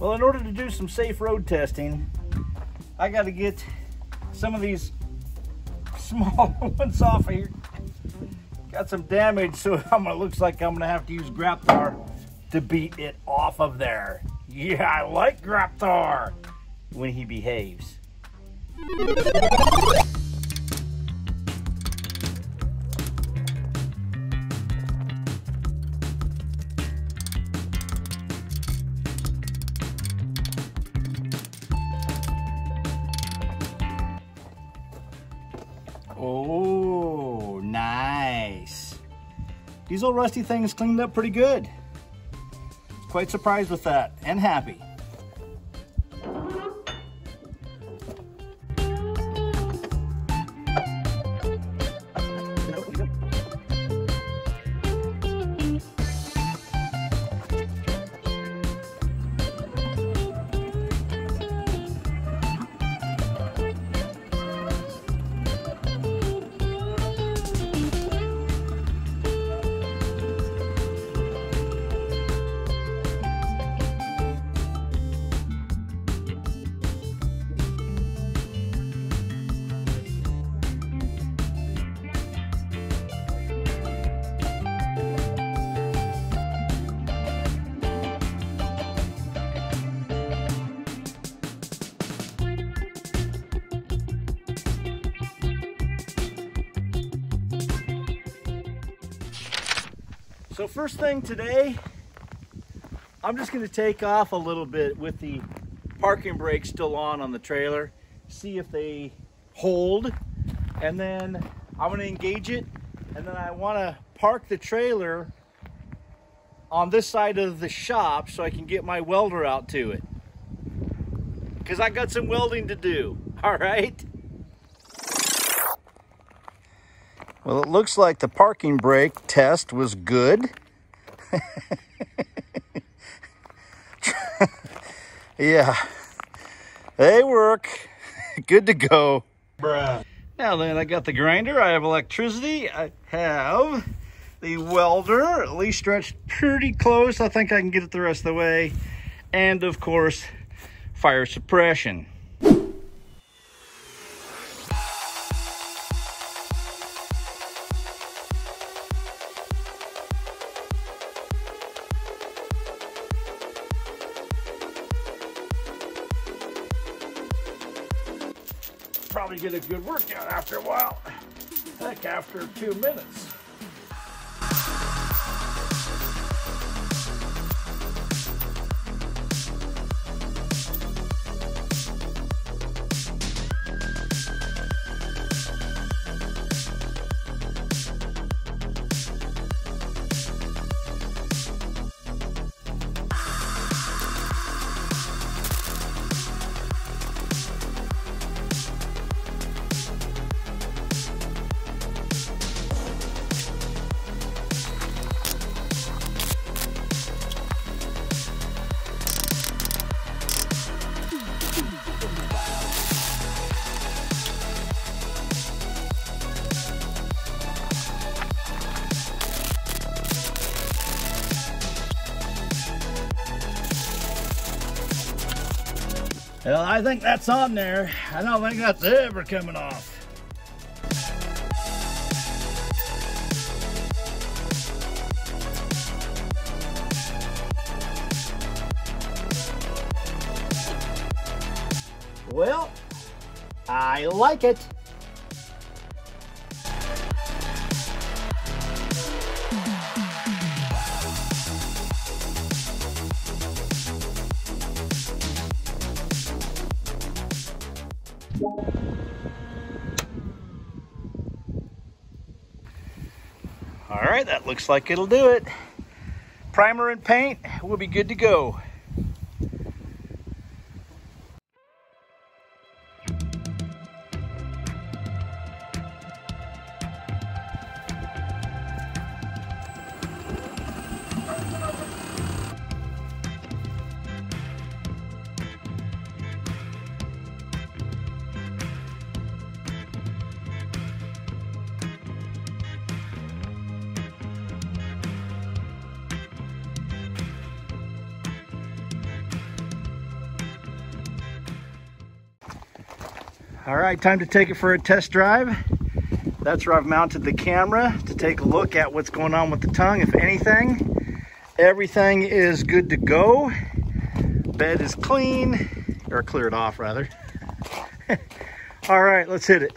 Well, in order to do some safe road testing, I got to get some of these small ones off of here. Got some damage, so it looks like I'm going to have to use Graptar to beat it off of there. Yeah, I like Graptar when he behaves. Oh, nice. These old rusty things cleaned up pretty good. Quite surprised with that, and happy. So first thing today, I'm just going to take off a little bit with the parking brake still on the trailer, see if they hold, and then I'm going to engage it, and then I want to park the trailer on this side of the shop so I can get my welder out to it, because I got some welding to do. All right. Well, it looks like the parking brake test was good. Yeah, they work. Good to go. Bruh. Now then, I got the grinder, I have electricity, I have the welder, at least stretched pretty close. I think I can get it the rest of the way. And of course, fire suppression. Probably get a good workout after a while. Heck, after 2 minutes. Well, I think that's on there. I don't think that's ever coming off. Well, I like it. All right, that looks like it'll do it. Primer and paint, we'll be good to go. All right, time to take it for a test drive. That's where I've mounted the camera to take a look at what's going on with the tongue, if anything. Everything is good to go. Bed is clean, or cleared off rather. All right, let's hit it.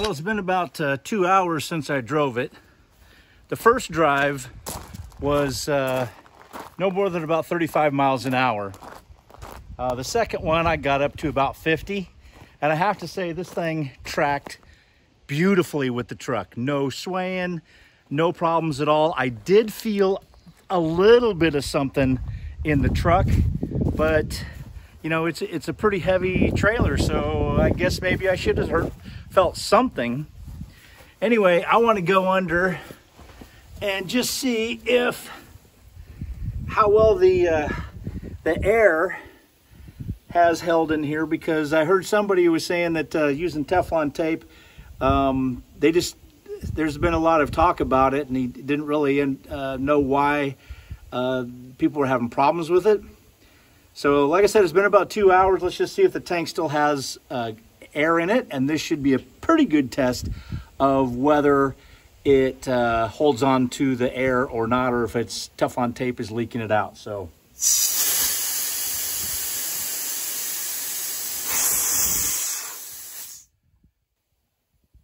Well, it's been about 2 hours since I drove it. The first drive was no more than about 35 miles an hour. The second one I got up to about 50, and I have to say this thing tracked beautifully with the truck. No swaying, no problems at all. I did feel a little bit of something in the truck, but you know, it's a pretty heavy trailer, so I guess maybe I should have felt something. Anyway, I want to go under and just see how well the air has held in here, because I heard somebody was saying that using Teflon tape, there's been a lot of talk about it, and he didn't really know why people were having problems with it. So like I said, it's been about 2 hours. Let's just see if the tank still has air in it, and this should be a pretty good test of whether it holds on to the air or not, or if it's Teflon tape is leaking it out. So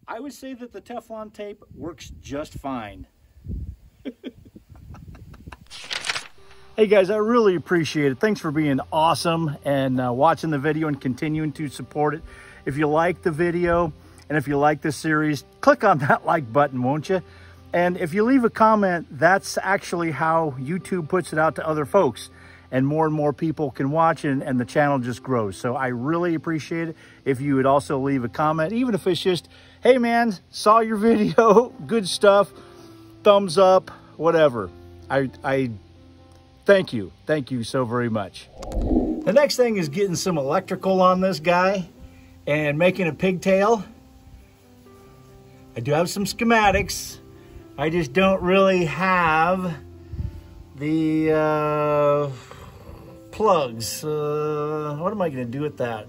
I would say that the Teflon tape works just fine. Hey guys, I really appreciate it. Thanks for being awesome and watching the video and continuing to support it. If you like the video and if you like this series, click on that like button, won't you? And if you leave a comment, that's actually how YouTube puts it out to other folks. and more people can watch it, and the channel just grows. So I really appreciate it if you would also leave a comment, even if it's just, hey man, saw your video, good stuff, thumbs up, whatever. I thank you so very much. The next thing is getting some electrical on this guy and making a pigtail. I do have some schematics. I just don't really have the plugs. What am I gonna do with that?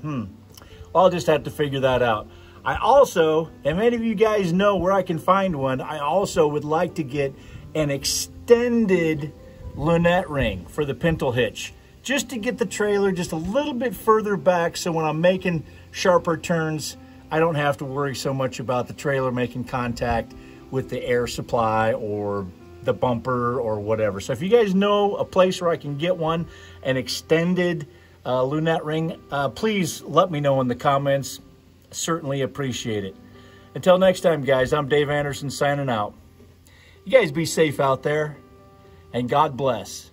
I'll just have to figure that out. I also, and many of you guys know where I can find one, I also would like to get an extended lunette ring for the pintle hitch, just to get the trailer just a little bit further back, so when I'm making sharper turns, I don't have to worry so much about the trailer making contact with the air supply or the bumper or whatever. So if you guys know a place where I can get one, an extended lunette ring, please let me know in the comments. Certainly appreciate it. Until next time, guys, I'm Dave Anderson signing out. You guys be safe out there, and God bless.